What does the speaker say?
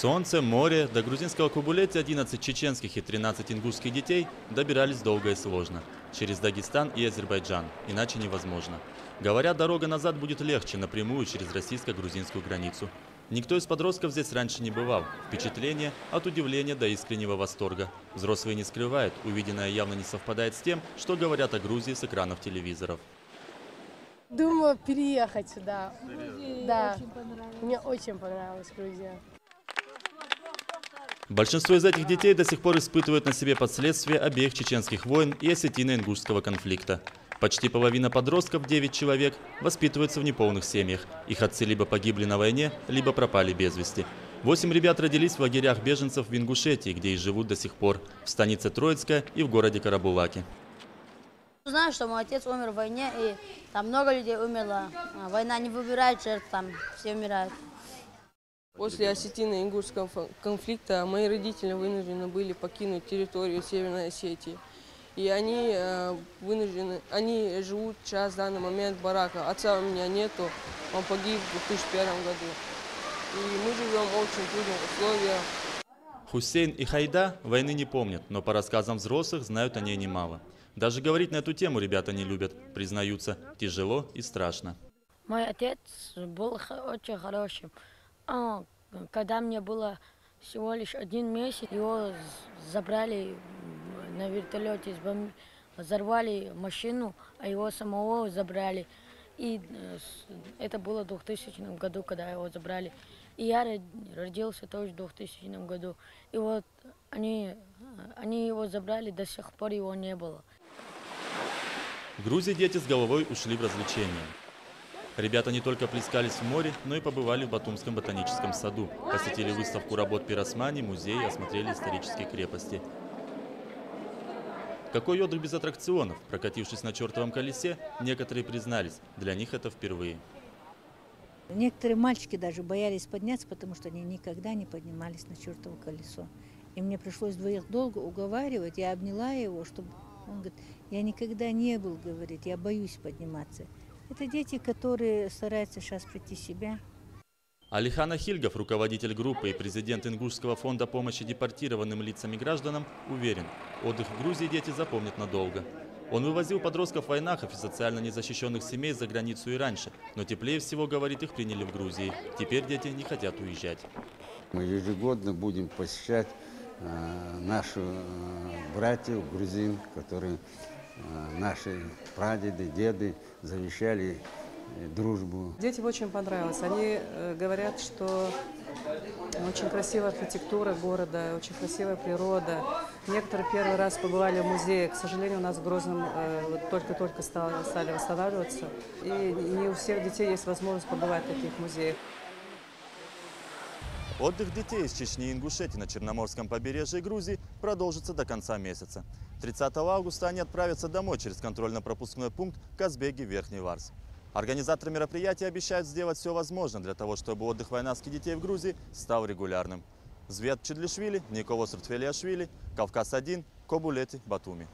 Солнце, море. До грузинского Кобулети 11 чеченских и 13 ингушских детей добирались долго и сложно. Через Дагестан и Азербайджан. Иначе невозможно. Говорят, дорога назад будет легче напрямую через российско-грузинскую границу. Никто из подростков здесь раньше не бывал. Впечатление от удивления до искреннего восторга. Взрослые не скрывают. Увиденное явно не совпадает с тем, что говорят о Грузии с экранов телевизоров. Думаю переехать сюда. Да. Мне очень понравилась Грузия. Большинство из этих детей до сих пор испытывают на себе последствия обеих чеченских войн и осетино-ингушского конфликта. Почти половина подростков, 9 человек, воспитываются в неполных семьях. Их отцы либо погибли на войне, либо пропали без вести. 8 ребят родились в лагерях беженцев в Ингушетии, где и живут до сих пор, в станице Троицкая и в городе Карабулаки. Знаю, что мой отец умер в войне, и там много людей умерло. Война не выбирает жертв, там все умирают. После осетино-ингушского конфликта мои родители вынуждены были покинуть территорию Северной Осетии. И они живут сейчас в данный момент в бараках. Отца у меня нету, он погиб в 2001 году. И мы живем в очень трудных условиях. Хусейн и Хайда войны не помнят, но по рассказам взрослых знают о ней немало. Даже говорить на эту тему ребята не любят, признаются, тяжело и страшно. Мой отец был очень хорошим. Когда мне было всего лишь 1 месяц, его забрали на вертолете, взорвали машину, а его самого забрали. И это было в 2000 году, когда его забрали. И я родился тоже в 2000 году. И вот они его забрали, до сих пор его не было. В Грузии дети с головой ушли в развлечения. Ребята не только плескались в море, но и побывали в Батумском ботаническом саду. Посетили выставку работ Пиросмани, музей, осмотрели исторические крепости. Какой отдых без аттракционов? Прокатившись на чертовом колесе, некоторые признались, для них это впервые. Некоторые мальчики даже боялись подняться, потому что они никогда не поднимались на чертово колесо. И мне пришлось двоих долго уговаривать, я обняла его, чтобы... Он говорит, я никогда не был, говорит, я боюсь подниматься. Это дети, которые стараются сейчас прийти в себя. Алихан Ахильгов, руководитель группы и президент Ингушского фонда помощи депортированным лицам и гражданам, уверен, отдых в Грузии дети запомнят надолго. Он вывозил подростков войнахов и социально незащищенных семей за границу и раньше, но теплее всего, говорит, их приняли в Грузии. Теперь дети не хотят уезжать. Мы ежегодно будем посещать наших братьев, грузин, которые... Наши прадеды, деды завещали дружбу. Детям очень понравилось. Они говорят, что очень красивая архитектура города, очень красивая природа. Некоторые первый раз побывали в музее. К сожалению, у нас в Грозном только-только стали восстанавливаться. И не у всех детей есть возможность побывать в таких музеях. Отдых детей из Чечни и Ингушетии на Черноморском побережье Грузии продолжится до конца месяца. 30 августа они отправятся домой через контрольно-пропускной пункт Казбеги-Верхний Варс. Организаторы мероприятия обещают сделать все возможное для того, чтобы отдых войнавских детей в Грузии стал регулярным. Звет Никого Николос Швили, Кавказ-1, Кобулети, Батуми.